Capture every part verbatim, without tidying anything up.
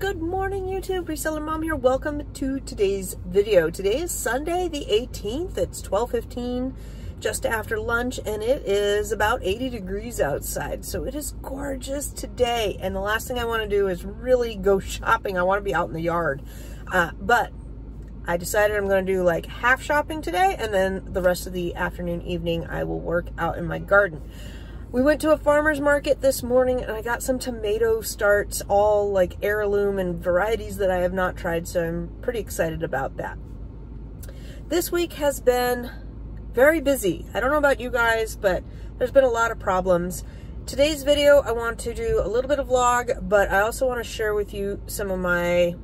Good morning, YouTube. Reseller Mom here. Welcome to today's video. Today is Sunday the eighteenth. It's twelve fifteen, just after lunch, and it is about eighty degrees outside. So it is gorgeous today. And the last thing I want to do is really go shopping. I want to be out in the yard. Uh, but I decided I'm going to do like half shopping today, and then the rest of the afternoon, evening, I will work out in my garden. We went to a farmer's market this morning and I got some tomato starts, all like heirloom and varieties that I have not tried, so I'm pretty excited about that. This week has been very busy. I don't know about you guys, but there's been a lot of problems. Today's video, I want to do a little bit of vlog, but I also want to share with you some of my,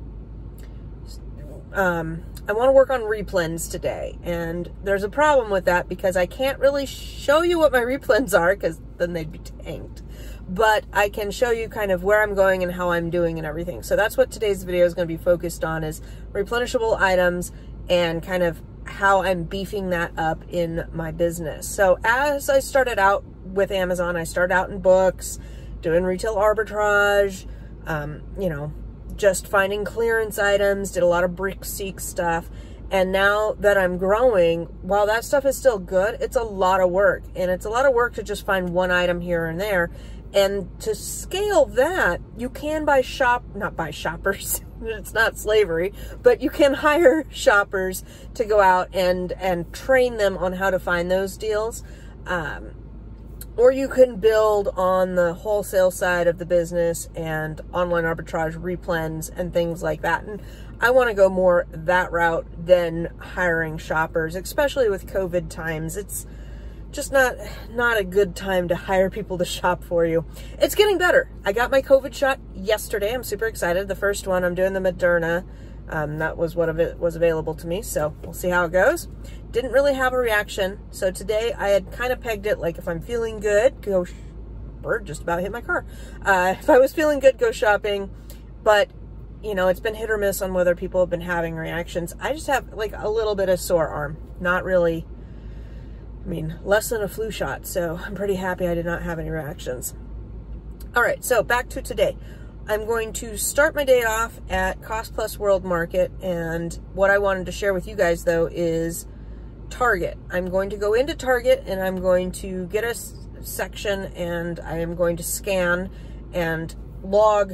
um, I want to work on replens today, and there's a problem with that because I can't really show you what my replens are because then they'd be tanked, but I can show you kind of where I'm going and how I'm doing and everything. So that's what today's video is going to be focused on, is replenishable items and kind of how I'm beefing that up in my business. So as I started out with Amazon, I started out in books, doing retail arbitrage, um, you know, just finding clearance items, did a lot of brick seek stuff. And now that I'm growing, while that stuff is still good, it's a lot of work. And it's a lot of work to just find one item here and there. And to scale that, you can buy shop, not buy shoppers, it's not slavery, but you can hire shoppers to go out and, and train them on how to find those deals. Um, Or you can build on the wholesale side of the business and online arbitrage, replens, and things like that. And I want to go more that route than hiring shoppers, especially with COVID times. It's just not, not a good time to hire people to shop for you. It's getting better. I got my COVID shot yesterday. I'm super excited. The first one, I'm doing the Moderna. Um, that was what was available to me, so we'll see how it goes. Didn't really have a reaction, so today I had kind of pegged it like, if I'm feeling good, go, sh bird just about hit my car. Uh, if I was feeling good, go shopping, but you know, it's been hit or miss on whether people have been having reactions. I just have like a little bit of sore arm, not really, I mean, less than a flu shot, so I'm pretty happy I did not have any reactions. All right, so back to today. I'm going to start my day off at Cost Plus World Market, and what I wanted to share with you guys though is Target. I'm going to go into Target and I'm going to get a section and I am going to scan and log.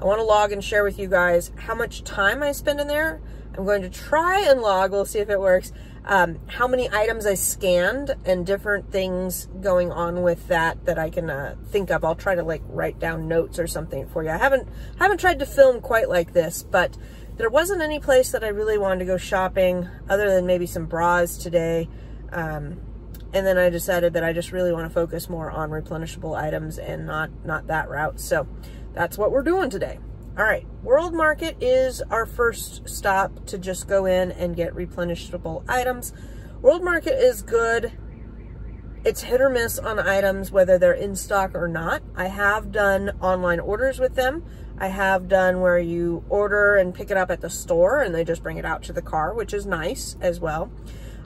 I want to log and share with you guys how much time I spend in there. I'm going to try and log, we'll see if it works, um, how many items I scanned and different things going on with that that I can uh, think of. I'll try to like write down notes or something for you. I haven't, haven't tried to film quite like this, but there wasn't any place that I really wanted to go shopping other than maybe some bras today. Um, and then I decided that I just really want to focus more on replenishable items and not, not that route. So that's what we're doing today. All right, World Market is our first stop to just go in and get replenishable items. World Market is good. It's hit or miss on items, whether they're in stock or not. I have done online orders with them. I have done where you order and pick it up at the store and they just bring it out to the car, which is nice as well.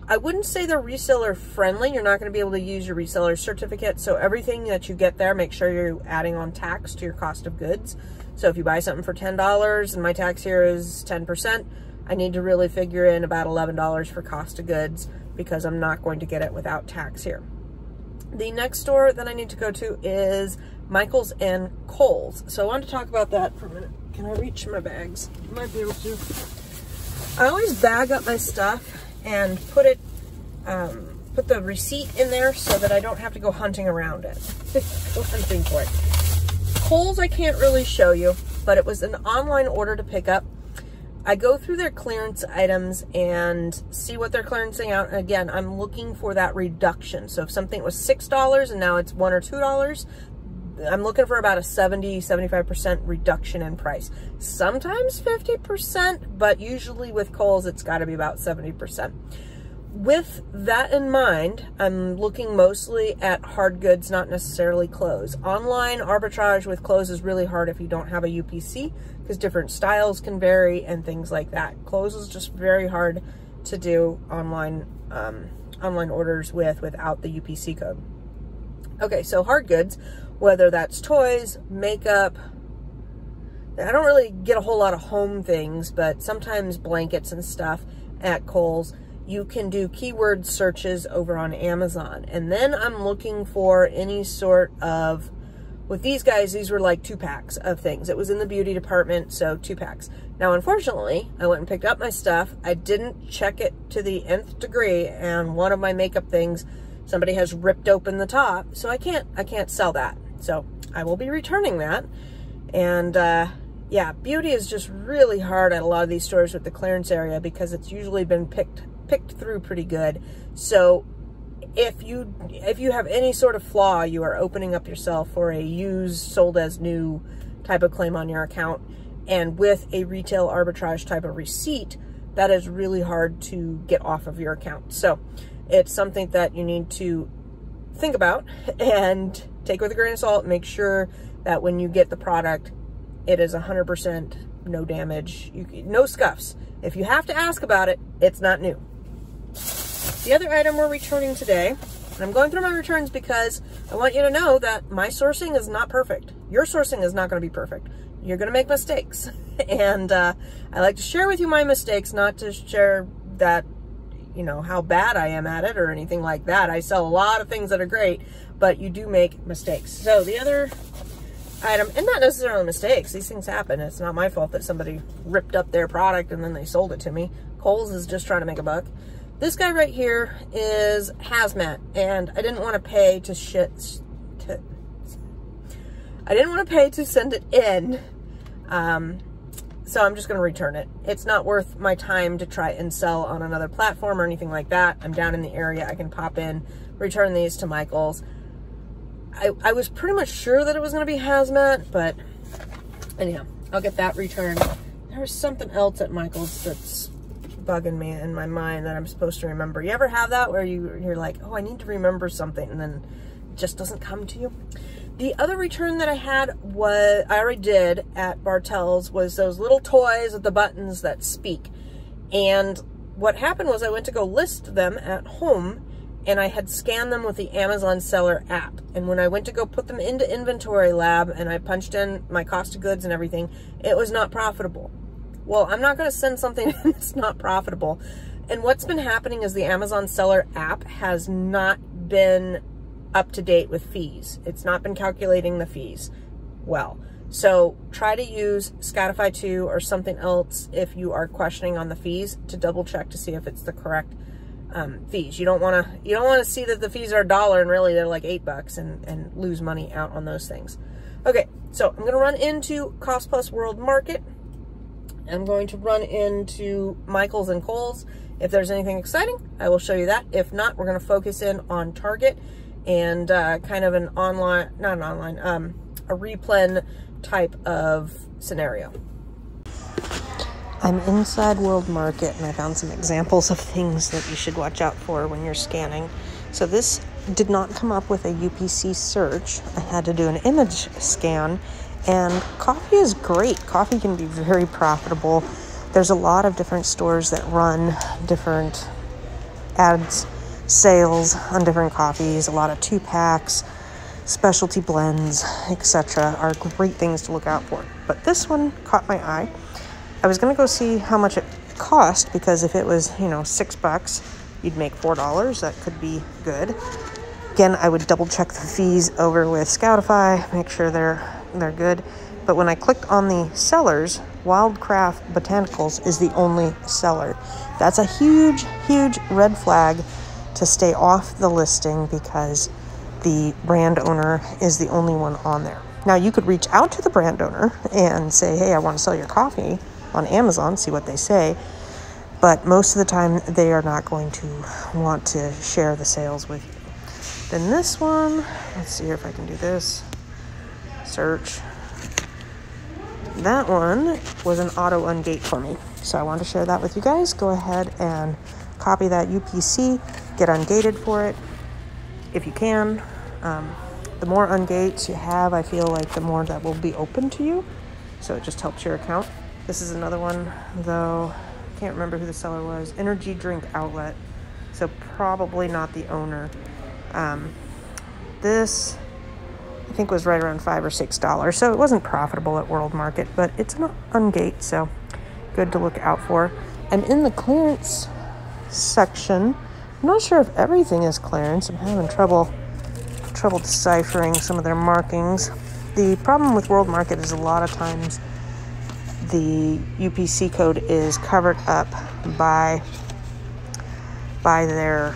I wouldn't say they're reseller friendly. You're not going to be able to use your reseller certificate. So everything that you get there, make sure you're adding on tax to your cost of goods. So if you buy something for ten dollars and my tax here is ten percent, I need to really figure in about eleven dollars for cost of goods because I'm not going to get it without tax here. The next store that I need to go to is Michael's and Kohl's. So I want to talk about that for a minute. Can I reach my bags? I might be able to. I always bag up my stuff and put it, um, put the receipt in there so that I don't have to go hunting around it. Go hunting for it. Kohl's I can't really show you, but it was an online order to pick up. I go through their clearance items and see what they're clearancing out. And again, I'm looking for that reduction. So if something was six dollars and now it's one or two dollars, I'm looking for about a seventy, seventy-five percent reduction in price. Sometimes fifty percent, but usually with Kohl's, it's got to be about seventy percent. With that in mind, I'm looking mostly at hard goods, not necessarily clothes. Online arbitrage with clothes is really hard if you don't have a U P C because different styles can vary and things like that. Clothes is just very hard to do online, um, online orders with without the U P C code. Okay, so hard goods, whether that's toys, makeup, I don't really get a whole lot of home things, but sometimes blankets and stuff at Kohl's. You can do keyword searches over on Amazon. And then I'm looking for any sort of, with these guys, these were like two packs of things. It was in the beauty department, so two packs. Now, unfortunately, I went and picked up my stuff. I didn't check it to the nth degree, and one of my makeup things, somebody has ripped open the top, so I can't, I can't sell that. So I will be returning that. And uh, yeah, beauty is just really hard at a lot of these stores with the clearance area because it's usually been picked picked through pretty good. So if you if you have any sort of flaw, you are opening up yourself for a used, sold as new type of claim on your account. And with a retail arbitrage type of receipt, that is really hard to get off of your account. So it's something that you need to think about and take with a grain of salt. Make sure that when you get the product, it is one hundred percent no damage, you, no scuffs. If you have to ask about it, it's not new. The other item we're returning today, and I'm going through my returns because I want you to know that my sourcing is not perfect. Your sourcing is not gonna be perfect. You're gonna make mistakes. And uh, I like to share with you my mistakes, not to share that, you know, how bad I am at it or anything like that. I sell a lot of things that are great, but you do make mistakes. So the other item, and not necessarily mistakes, these things happen. It's not my fault that somebody ripped up their product and then they sold it to me. Kohl's is just trying to make a buck. This guy right here is hazmat, and I didn't want to pay to shit to, I didn't want to pay to send it in, um, so I'm just going to return it. It's not worth my time to try and sell on another platform or anything like that. I'm down in the area. I can pop in, return these to Michael's. I, I was pretty much sure that it was going to be hazmat, but anyhow, I'll get that returned. There's something else at Michael's that's bugging me in my mind that I'm supposed to remember. You ever have that where you, you're like, oh, I need to remember something, and then it just doesn't come to you? The other return that I had was, I already did at Bartell's, was those little toys with the buttons that speak. And what happened was I went to go list them at home, and I had scanned them with the Amazon seller app. And when I went to go put them into Inventory Lab and I punched in my cost of goods and everything, it was not profitable. Well, I'm not gonna send something that's not profitable. And what's been happening is the Amazon seller app has not been up to date with fees. It's not been calculating the fees well. So try to use Scoutify two or something else if you are questioning on the fees to double check to see if it's the correct Um, fees. You don't want to, you don't want to see that the fees are a dollar and really they're like eight bucks and, and lose money out on those things. Okay. So I'm going to run into Cost Plus World Market. I'm going to run into Michael's and Kohl's. If there's anything exciting, I will show you that. If not, we're going to focus in on Target and, uh, kind of an online, not an online, um, a replen type of scenario. I'm inside World Market, and I found some examples of things that you should watch out for when you're scanning. So this did not come up with a U P C search. I had to do an image scan, and coffee is great. Coffee can be very profitable. There's a lot of different stores that run different ads, sales on different coffees, a lot of two packs, specialty blends, et cetera are great things to look out for. But this one caught my eye. I was gonna go see how much it cost, because if it was, you know, six bucks, you'd make four dollars. That could be good. Again, I would double check the fees over with Scoutify, make sure they're they're good. But when I clicked on the sellers, Wildcraft Botanicals is the only seller. That's a huge, huge red flag to stay off the listing, because the brand owner is the only one on there. Now you could reach out to the brand owner and say, hey, I want to sell your coffee on Amazon, see what they say, but most of the time they are not going to want to share the sales with you. Then this one, let's see if I can do this, search. That one was an auto ungate for me, so I wanted to share that with you guys. Go ahead and copy that U P C, get ungated for it if you can. Um, the more ungates you have, I feel like the more that will be open to you, so it just helps your account. This is another one, though, I can't remember who the seller was. Energy Drink Outlet, so probably not the owner. Um, this I think was right around five or six dollars. So it wasn't profitable at World Market, but it's an ungate, so good to look out for. I'm in the clearance section. I'm not sure if everything is clearance. I'm having trouble trouble deciphering some of their markings. The problem with World Market is a lot of times the U P C code is covered up by by their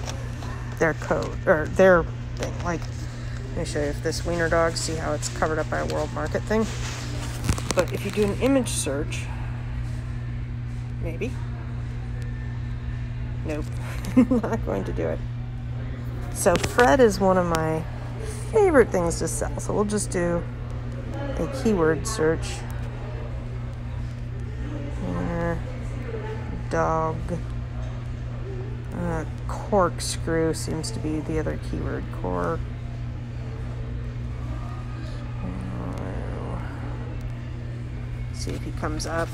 their code or their thing. Like, let me show you if this wiener dog, see how it's covered up by a World Market thing. But if you do an image search, maybe. Nope, I'm not going to do it. So Fred is one of my favorite things to sell. So we'll just do a keyword search. Wiener dog. Uh, corkscrew seems to be the other keyword. Cork. See if he comes up.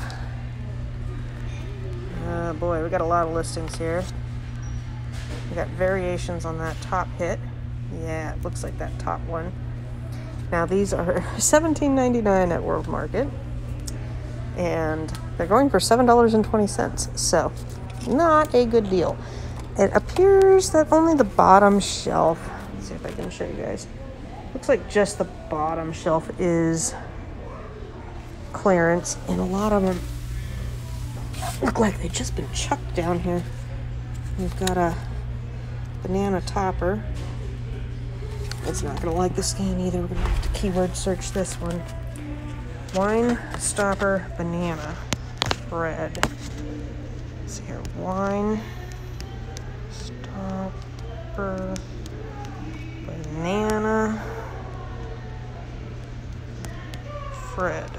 Oh boy, we got a lot of listings here. We got variations on that top hit. Yeah, it looks like that top one. Now these are seventeen ninety-nine at World Market, and they're going for seven dollars and twenty cents, so not a good deal. It appears that only the bottom shelf, let's see if I can show you guys. Looks like just the bottom shelf is clearance, and a lot of them look like they've just been chucked down here. We've got a banana topper. It's not gonna like the scan either. We're gonna have to keyword search this one. Wine stopper banana bread. Let's see here, wine stopper banana bread.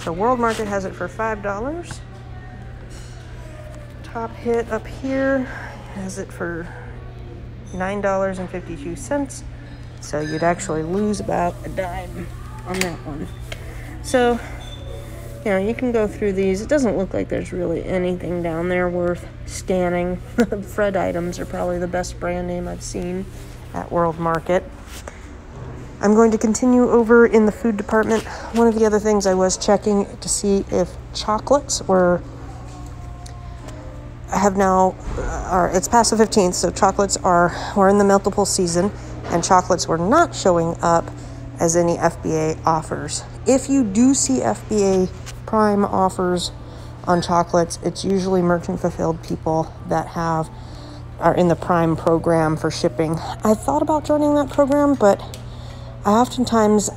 So World Market has it for five dollars. Top hit up here has it for nine dollars and fifty-two cents. So you'd actually lose about a dime on that one. So, you know, you can go through these. It doesn't look like there's really anything down there worth scanning. Fred items are probably the best brand name I've seen at World Market. I'm going to continue over in the food department. One of the other things I was checking to see if chocolates were, have now, are, it's past the fifteenth, so chocolates are, we're in the meltable season, and chocolates were not showing up as any F B A offers. If you do see F B A prime offers on chocolates, it's usually merchant fulfilled people that have, are in the prime program for shipping. I thought about joining that program, but I oftentimes,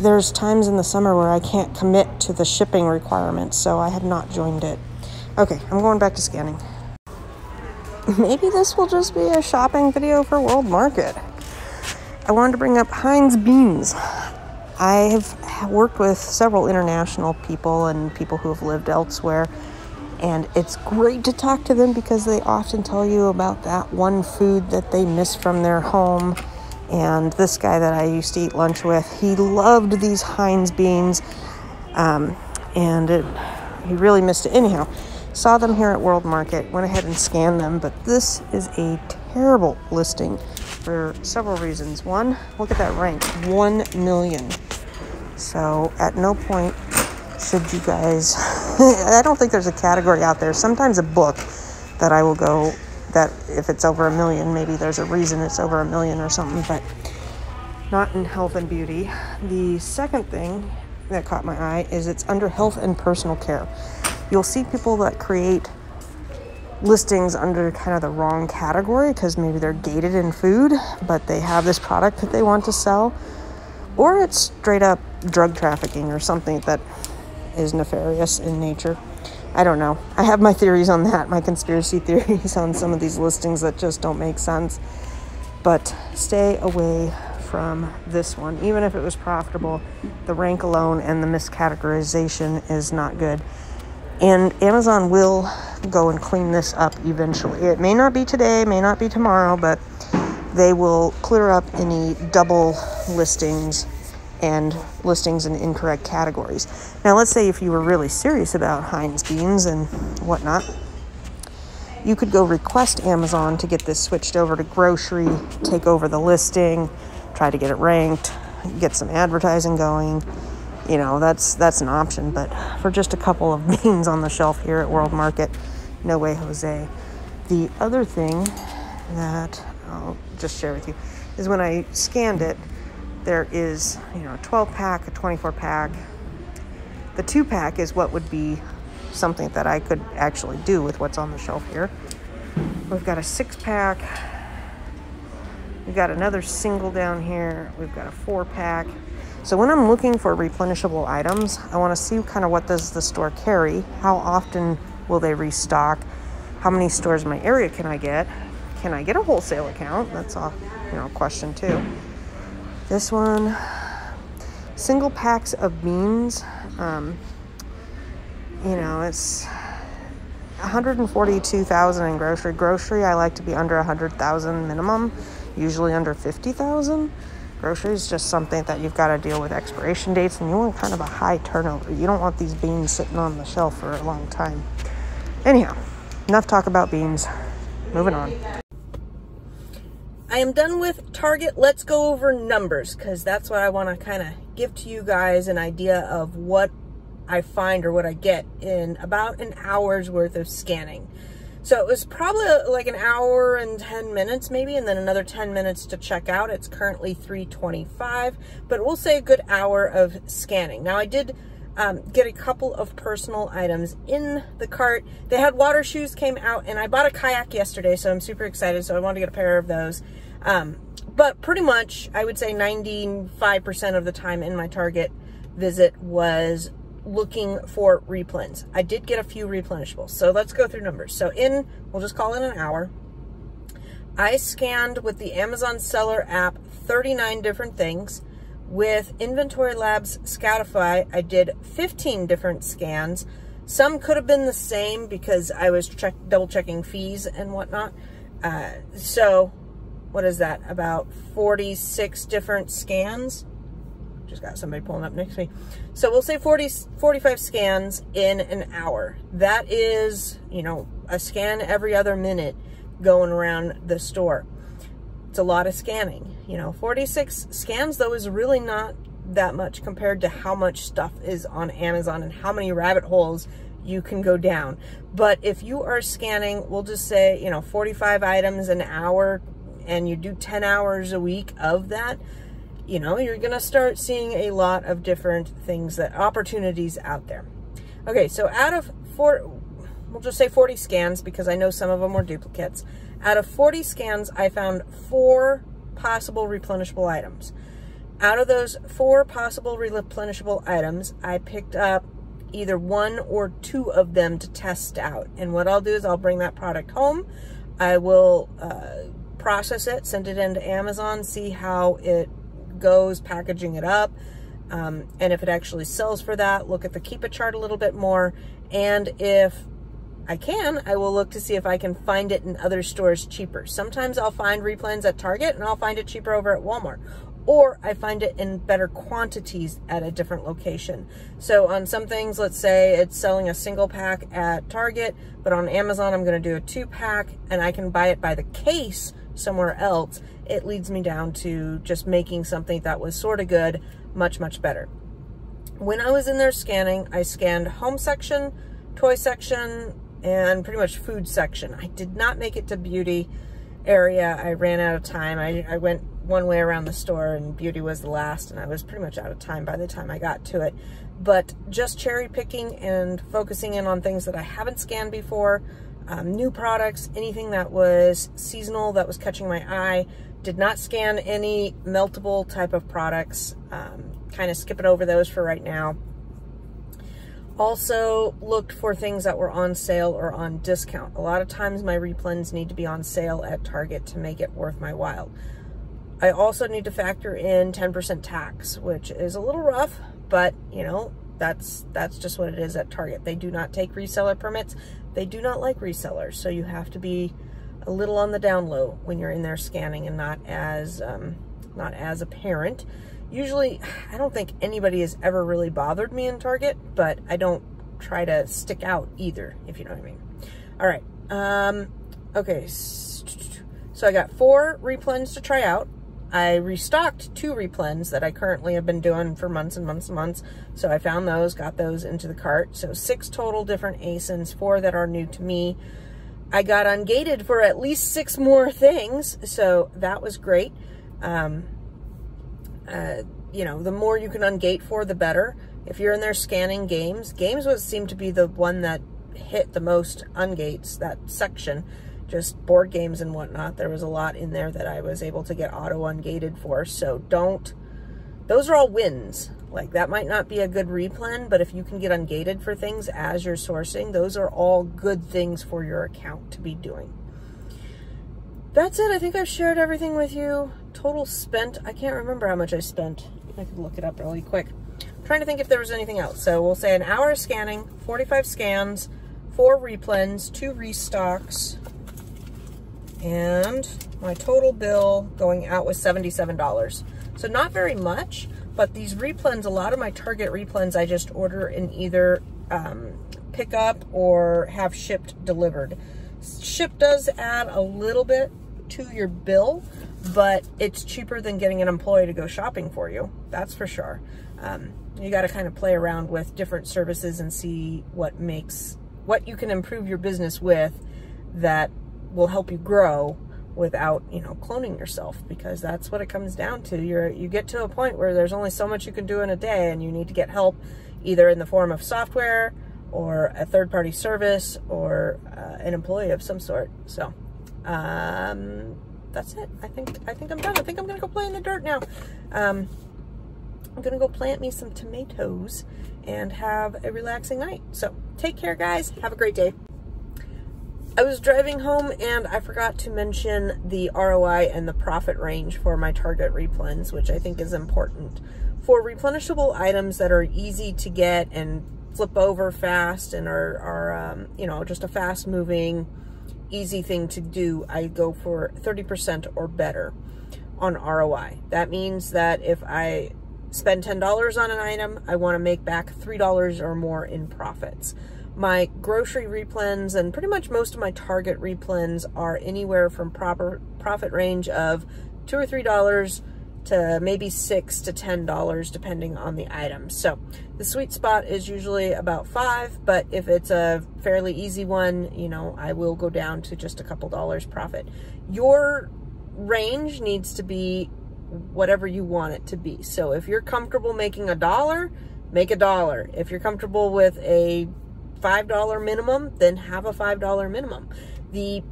there's times in the summer where I can't commit to the shipping requirements, so I have not joined it. Okay, I'm going back to scanning. Maybe this will just be a shopping video for World Market. I wanted to bring up Heinz Beans. I have worked with several international people and people who have lived elsewhere, and it's great to talk to them because they often tell you about that one food that they miss from their home. And this guy that I used to eat lunch with, he loved these Heinz beans, um, and it, he really missed it. Anyhow, saw them here at World Market, went ahead and scanned them, but this is a terrible listing for several reasons. One, look at that rank, one million. So at no point should you guys, I don't think there's a category out there, sometimes a book that I will go, that if it's over a million, maybe there's a reason it's over a million or something, but not in health and beauty. The second thing that caught my eye is it's under health and personal care. You'll see people that create listings under kind of the wrong category because maybe they're gated in food, but they have this product that they want to sell, or it's straight up drug trafficking or something that is nefarious in nature. I don't know. I have my theories on that, my conspiracy theories on some of these listings that just don't make sense. But stay away from this one. Even if it was profitable, the rank alone and the miscategorization is not good. And Amazon will go and clean this up eventually. It may not be today, may not be tomorrow, but they will clear up any double listings and listings in incorrect categories. Now, let's say if you were really serious about Heinz beans and whatnot, you could go request Amazon to get this switched over to grocery, take over the listing, try to get it ranked, get some advertising going. You know, that's that's an option. But for just a couple of beans on the shelf here at World Market, no way, Jose. The other thing that I'll just share with you is when I scanned it, there is, you know, a twelve pack, a twenty-four pack. The two pack is what would be something that I could actually do with what's on the shelf here. We've got a six pack. We've got another single down here. We've got a four pack. So when I'm looking for replenishable items, I want to see kind of what does the store carry? How often will they restock? How many stores in my area can I get? Can I get a wholesale account? That's a, you know, question too. This one, single packs of beans. Um, you know, it's one hundred forty-two thousand in grocery. Grocery, I like to be under one hundred thousand minimum, usually under fifty thousand. Grocery is just something that you've got to deal with expiration dates, and you want kind of a high turnover. You don't want these beans sitting on the shelf for a long time. Anyhow, enough talk about beans. Moving on. I am done with Target. Let's go over numbers, because that's what I want to kind of give to you guys an idea of what I find or what I get in about an hour's worth of scanning. So it was probably like an hour and ten minutes maybe, and then another ten minutes to check out. It's currently three twenty-five, but we'll say a good hour of scanning. Now I did um, get a couple of personal items in the cart. They had water shoes came out, and I bought a kayak yesterday, so I'm super excited. So I wanted to get a pair of those. Um, but pretty much, I would say ninety-five percent of the time in my Target visit was looking for replens. I did get a few replenishables. So let's go through numbers. So in, we'll just call it an hour, I scanned with the Amazon Seller app thirty-nine different things. With Inventory Labs Scoutify, I did fifteen different scans. Some could have been the same because I was check, double checking fees and whatnot. Uh, so what is that? About forty-six different scans. Just got somebody pulling up next to me. So we'll say forty, forty-five scans in an hour. That is, you know, a scan every other minute going around the store. It's a lot of scanning. You know, forty-six scans though is really not that much compared to how much stuff is on Amazon and how many rabbit holes you can go down. But if you are scanning, we'll just say, you know, forty-five items an hour, and you do ten hours a week of that, you know, you're going to start seeing a lot of different things, that opportunities out there. Okay, so out of four, we'll just say forty scans, because I know some of them were duplicates. Out of forty scans, I found four possible replenishable items. Out of those four possible replenishable items, I picked up either one or two of them to test out. And what I'll do is I'll bring that product home. I will uh, process it, send it into Amazon, see how it goes, packaging it up, um, and if it actually sells for that, look at the Keepa chart a little bit more, and if I can, I will look to see if I can find it in other stores cheaper. Sometimes I'll find replens at Target, and I'll find it cheaper over at Walmart, or I find it in better quantities at a different location. So on some things, let's say it's selling a single pack at Target, but on Amazon I'm going to do a two pack, and I can buy it by the case somewhere else. It leads me down to just making something that was sort of good much, much better. When I was in there scanning, I scanned home section, toy section, and pretty much food section. I did not make it to beauty area. I ran out of time. I, I went one way around the store, and beauty was the last, and I was pretty much out of time by the time I got to it. But just cherry picking and focusing in on things that I haven't scanned before, um, new products, anything that was seasonal that was catching my eye. Did not scan any meltable type of products. Um, kind of skipping over those for right now. Also looked for things that were on sale or on discount. A lot of times my replens need to be on sale at Target to make it worth my while. I also need to factor in ten percent tax, which is a little rough, but you know, that's that's just what it is at Target. They do not take reseller permits. They do not like resellers, so you have to be a little on the down low when you're in there scanning, and not as um, not as apparent. Usually, I don't think anybody has ever really bothered me in Target, but I don't try to stick out either, if you know what I mean. All right. Um, okay. So I got four replens to try out. I restocked two replens that I currently have been doing for months and months and months. So I found those, got those into the cart. So six total different A S I Ns, four that are new to me. I got ungated for at least six more things. So that was great. Um, uh, you know, the more you can ungate for, the better. If you're in there scanning games, games would seem to be the one that hit the most ungates, that section. Just board games and whatnot. There was a lot in there that I was able to get auto ungated for. So don't, those are all wins. Like, that might not be a good replan, but if you can get ungated for things as you're sourcing, those are all good things for your account to be doing. That's it. I think I've shared everything with you. Total spent. I can't remember how much I spent. I could look it up really quick. I'm trying to think if there was anything else. So we'll say an hour of scanning, forty-five scans, four replens, two restocks. And my total bill going out was seventy-seven dollars. So not very much, but these replens, a lot of my Target replens, I just order and either um, pick up or have shipped delivered. Ship does add a little bit to your bill, but it's cheaper than getting an employee to go shopping for you. That's for sure. Um, you got to kind of play around with different services and see what makes, what you can improve your business with that will help you grow without, you know, cloning yourself, because that's what it comes down to. You're, you get to a point where there's only so much you can do in a day, and you need to get help either in the form of software or a third-party service or uh, an employee of some sort. So um, that's it. I think, I think I'm done. I think I'm going to go play in the dirt now. Um, I'm going to go plant me some tomatoes and have a relaxing night. So take care, guys. Have a great day. I was driving home and I forgot to mention the R O I and the profit range for my Target replens, which I think is important. For replenishable items that are easy to get and flip over fast and are, are um, you know, just a fast moving, easy thing to do, I go for thirty percent or better on R O I. That means that if I spend ten dollars on an item, I want to make back three dollars or more in profits. My grocery replens and pretty much most of my Target replens are anywhere from proper profit range of two or three dollars to maybe six to ten dollars depending on the item. So the sweet spot is usually about five, but if it's a fairly easy one, you know, I will go down to just a couple dollars profit. Your range needs to be whatever you want it to be. So if you're comfortable making a dollar, make a dollar. If you're comfortable with a five dollar minimum, then have a five dollar minimum. The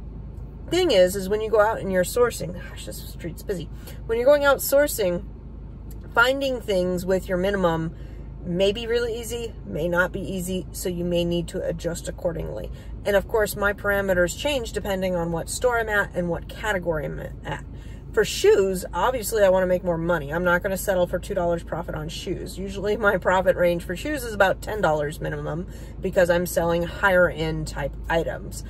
thing is, is when you go out and you're sourcing, gosh, this street's busy. When you're going out sourcing, finding things with your minimum may be really easy, may not be easy, so you may need to adjust accordingly. And of course, my parameters change depending on what store I'm at and what category I'm at. For shoes, obviously I want to make more money. I'm not going to settle for two dollars profit on shoes. Usually my profit range for shoes is about ten dollars minimum because I'm selling higher end type items.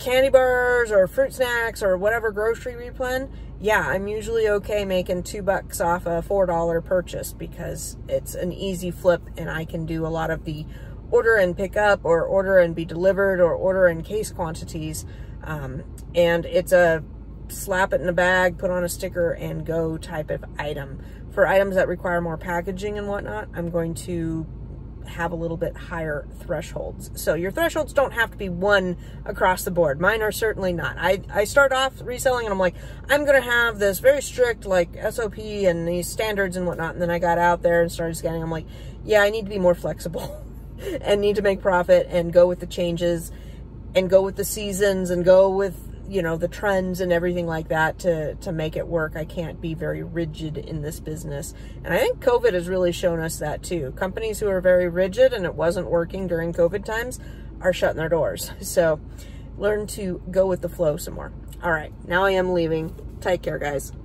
Candy bars or fruit snacks or whatever grocery replen, yeah, I'm usually okay making two bucks off a four dollar purchase because it's an easy flip and I can do a lot of the order and pick up or order and be delivered or order in case quantities. Um, and it's a slap it in a bag, put on a sticker, and go type of item. For items that require more packaging and whatnot, I'm going to have a little bit higher thresholds. So your thresholds don't have to be one across the board. Mine are certainly not. I, I start off reselling and I'm like, I'm going to have this very strict like S O P and these standards and whatnot. And then I got out there and started scanning. I'm like, yeah, I need to be more flexible and need to make profit and go with the changes and go with the seasons and go with, you know, the trends and everything like that to, to make it work. I can't be very rigid in this business. And I think COVID has really shown us that too. Companies who are very rigid and it wasn't working during COVID times are shutting their doors. So learn to go with the flow some more. All right, now I am leaving. Take care, guys.